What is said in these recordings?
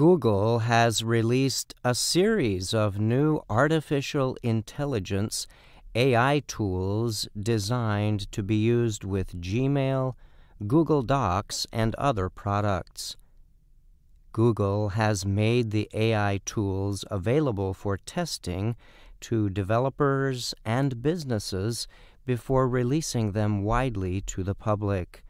Google has released a series of new artificial intelligence AI tools designed to be used with Gmail, Google Docs, and other products. Google has made the AI tools available for testing to developers and businesses before releasing them widely to the public.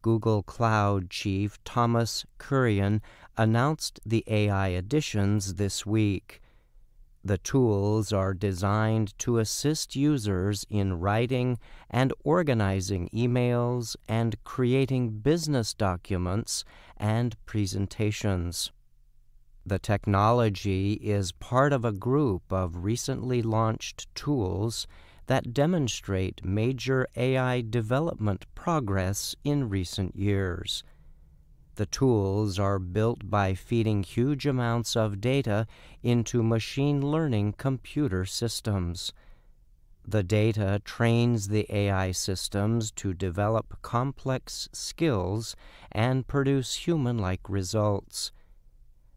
Google Cloud Chief Thomas Kurian announced the AI additions this week. The tools are designed to assist users in writing and organizing emails and creating business documents and presentations. The technology is part of a group of recently launched tools that demonstrate major AI development progress in recent years. The tools are built by feeding huge amounts of data into machine learning computer systems. The data trains the AI systems to develop complex skills and produce human-like results.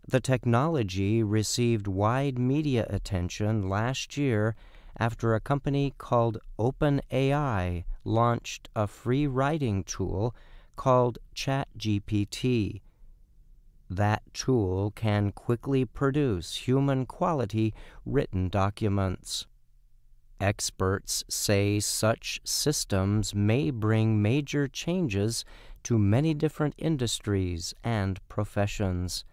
The technology received wide media attention last year after a company called OpenAI launched a free writing tool called ChatGPT. That tool can quickly produce human-quality written documents. Experts say such systems may bring major changes to many different industries and professions.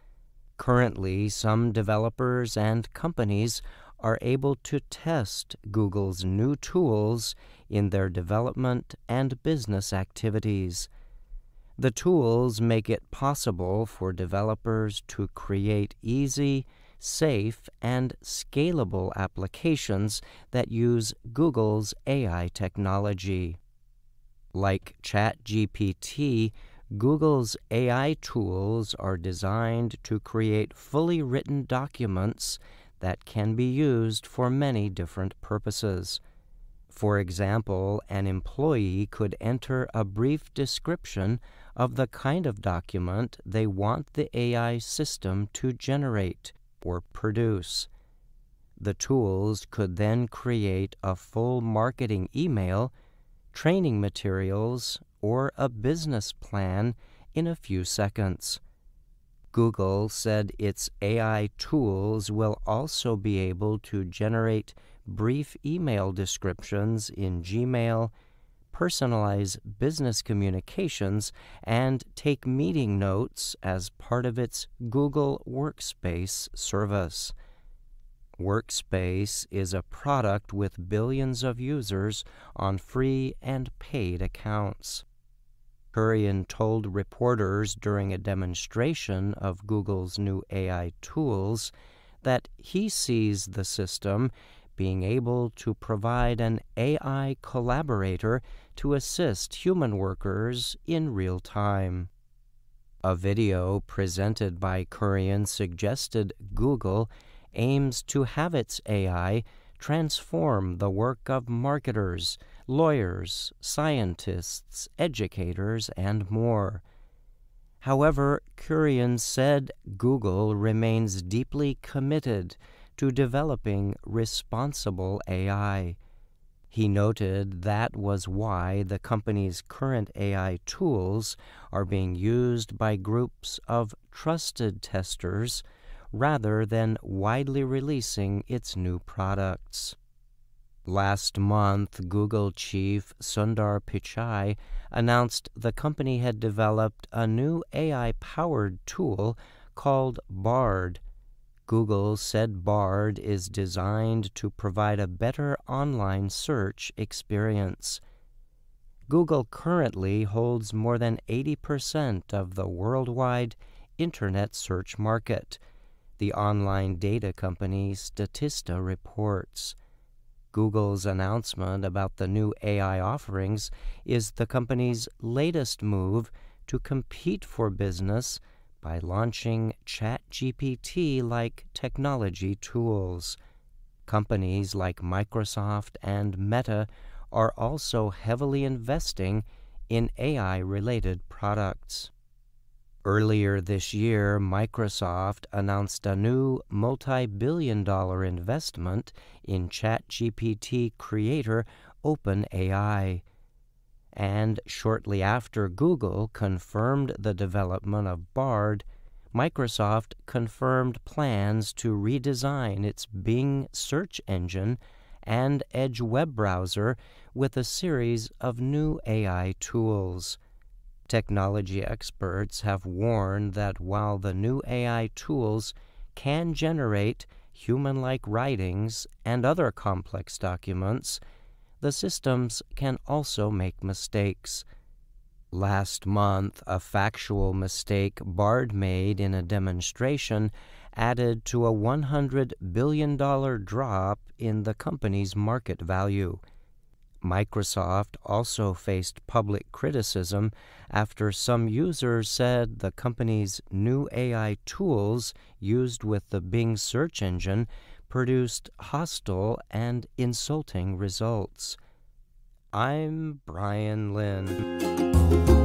Currently, some developers and companies are able to test Google's new tools in their development and business activities. The tools make it possible for developers to create easy, safe, and scalable applications that use Google's AI technology. Like ChatGPT, Google's AI tools are designed to create fully written documents that can be used for many different purposes. For example, an employee could enter a brief description of the kind of document they want the AI system to generate or produce. The tools could then create a full marketing email, training materials, or a business plan in a few seconds. Google said its AI tools will also be able to generate brief email descriptions in Gmail, personalize business communications, and take meeting notes as part of its Google Workspace service. Workspace is a product with billions of users on free and paid accounts. Kurian told reporters during a demonstration of Google's new AI tools that he sees the system being able to provide an AI collaborator to assist human workers in real time. A video presented by Kurian suggested Google aims to have its AI transform the work of marketers, lawyers, scientists, educators, and more. However, Kurian said Google remains deeply committed to developing responsible AI. He noted that was why the company's current AI tools are being used by groups of trusted testers rather than widely releasing its new products. Last month, Google Chief Sundar Pichai announced the company had developed a new AI-powered tool called Bard. Google said Bard is designed to provide a better online search experience. Google currently holds more than 80% of the worldwide internet search market, the online data company Statista reports. Google's announcement about the new AI offerings is the company's latest move to compete for business by launching ChatGPT-like technology tools. Companies like Microsoft and Meta are also heavily investing in AI-related products. Earlier this year, Microsoft announced a new multi-billion-dollar investment in ChatGPT creator OpenAI. And shortly after Google confirmed the development of Bard, Microsoft confirmed plans to redesign its Bing search engine and Edge web browser with a series of new AI tools. Technology experts have warned that while the new AI tools can generate human-like writings and other complex documents, the systems can also make mistakes. Last month, a factual mistake Bard made in a demonstration added to a $100 billion drop in the company's market value. Microsoft also faced public criticism after some users said the company's new AI tools used with the Bing search engine produced hostile and insulting results. I'm Brian Lynn.